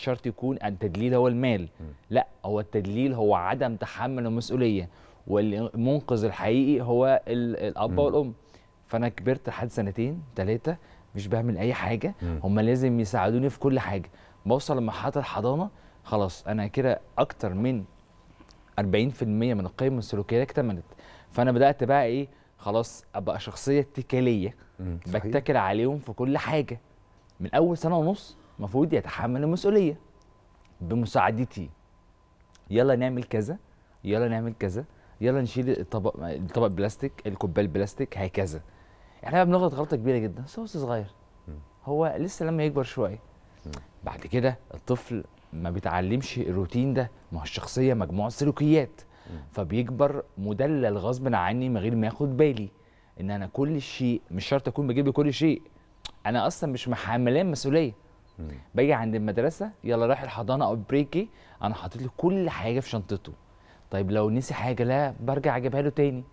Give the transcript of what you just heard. مش شرط يكون التدليل هو المال، لا، هو التدليل هو عدم تحمل المسؤوليه، والمنقذ الحقيقي هو الاب والام. فانا كبرت لحد 2 3 مش بعمل اي حاجه، هم لازم يساعدوني في كل حاجه. بوصل لمرحله الحضانه، خلاص انا كده اكتر من 40% من القيم السلوكيه اكتملت. فانا بدات بقى ايه، خلاص ابقى شخصيه اتكاليه، بتكل عليهم في كل حاجه. من اول 1.5 سنة المفروض يتحمل المسؤوليه بمساعدتي، يلا نعمل كذا، يلا نعمل كذا، يلا نشيل الطبق بلاستيك، الكوبايه البلاستيك، هكذا. احنا بقى بنغلط غلطه كبيره جدا، سوس صغير، هو لسه لما يكبر شويه بعد كده الطفل ما بيتعلمش الروتين ده، ما هو الشخصيه مجموعه سلوكيات، فبيكبر مدلل غصب عني من غير ما ياخد بالي ان انا كل شيء، مش شرط اكون بجيب لي كل شيء، انا اصلا مش محملان مسؤوليه. باجي عند المدرسه، يلا رايح الحضانه او بريكي، انا حاطط له كل حاجه في شنطته. طيب لو نسي حاجه، لا برجع اجيبها له تاني.